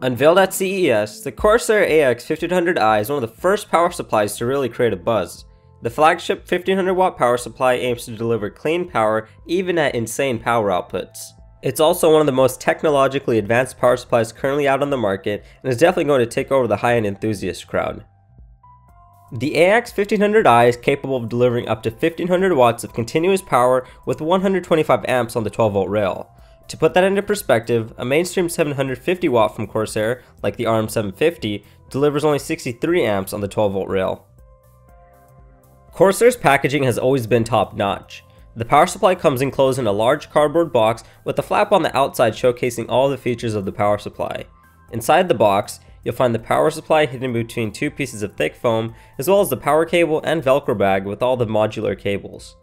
Unveiled at CES, the Corsair AX 1500i is one of the first power supplies to really create a buzz. The flagship 1500-watt power supply aims to deliver clean power even at insane power outputs. It's also one of the most technologically advanced power supplies currently out on the market and is definitely going to take over the high-end enthusiast crowd. The AX 1500i is capable of delivering up to 1500 watts of continuous power with 125 amps on the 12-volt rail. To put that into perspective, a mainstream 750 watt from Corsair, like the RM750, delivers only 63 amps on the 12-volt rail. Corsair's packaging has always been top-notch. The power supply comes enclosed in a large cardboard box with a flap on the outside showcasing all the features of the power supply. Inside the box, you'll find the power supply hidden between two pieces of thick foam, as well as the power cable and Velcro bag with all the modular cables.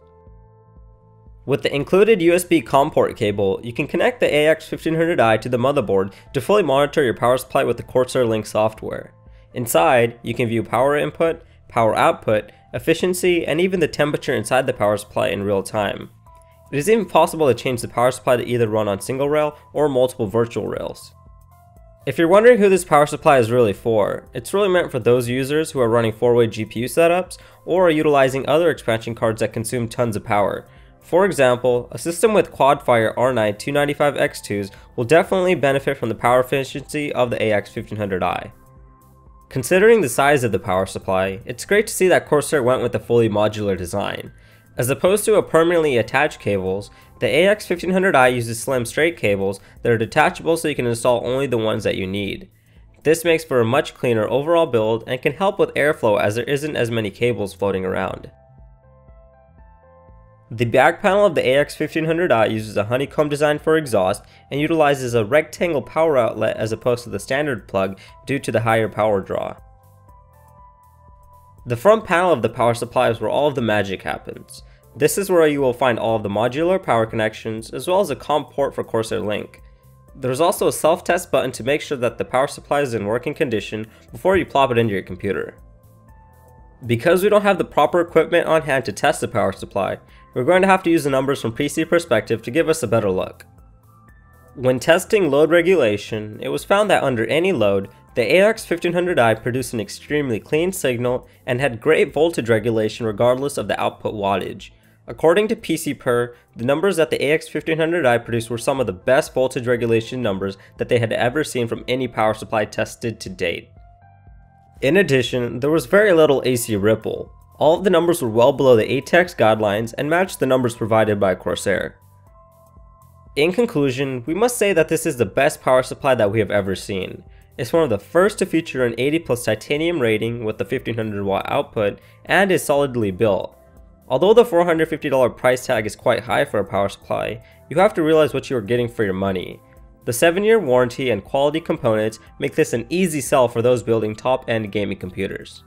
With the included USB COM port cable, you can connect the AX 1500i to the motherboard to fully monitor your power supply with the Corsair Link software. Inside, you can view power input, power output, efficiency, and even the temperature inside the power supply in real time. It is even possible to change the power supply to either run on single rail or multiple virtual rails. If you're wondering who this power supply is really for, it's really meant for those users who are running 4-way GPU setups or are utilizing other expansion cards that consume tons of power. For example, a system with Quadfire R9 295X2s will definitely benefit from the power efficiency of the AX 1500i. Considering the size of the power supply, it's great to see that Corsair went with a fully modular design. As opposed to a permanently attached cables, the AX 1500i uses slim straight cables that are detachable so you can install only the ones that you need. This makes for a much cleaner overall build and can help with airflow as there isn't as many cables floating around. The back panel of the AX 1500i uses a honeycomb design for exhaust and utilizes a rectangle power outlet as opposed to the standard plug due to the higher power draw. The front panel of the power supply is where all of the magic happens. This is where you will find all of the modular power connections as well as a COM port for Corsair Link. There is also a self-test button to make sure that the power supply is in working condition before you plop it into your computer. Because we don't have the proper equipment on hand to test the power supply, we're going to have to use the numbers from PC Perspective to give us a better look. When testing load regulation, it was found that under any load, the AX 1500i produced an extremely clean signal and had great voltage regulation regardless of the output wattage. According to PCPer, the numbers that the AX 1500i produced were some of the best voltage regulation numbers that they had ever seen from any power supply tested to date. In addition, there was very little AC ripple. All of the numbers were well below the ATX guidelines and matched the numbers provided by Corsair. In conclusion, we must say that this is the best power supply that we have ever seen. It's one of the first to feature an 80+ titanium rating with the 1500 watt output and is solidly built. Although the $450 price tag is quite high for a power supply, you have to realize what you are getting for your money. The 7-year warranty and quality components make this an easy sell for those building top-end gaming computers.